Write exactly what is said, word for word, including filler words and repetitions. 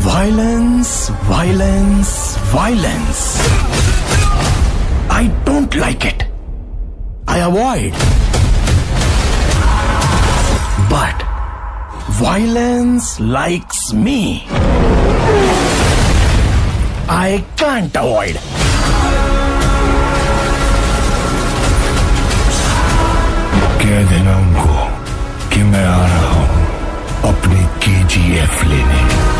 Violence, violence, violence. I don't like it. I avoid. But violence likes me. I can't avoid. कह देना उनको कि मैं आ रहा हूँ अपनी K G F लेने.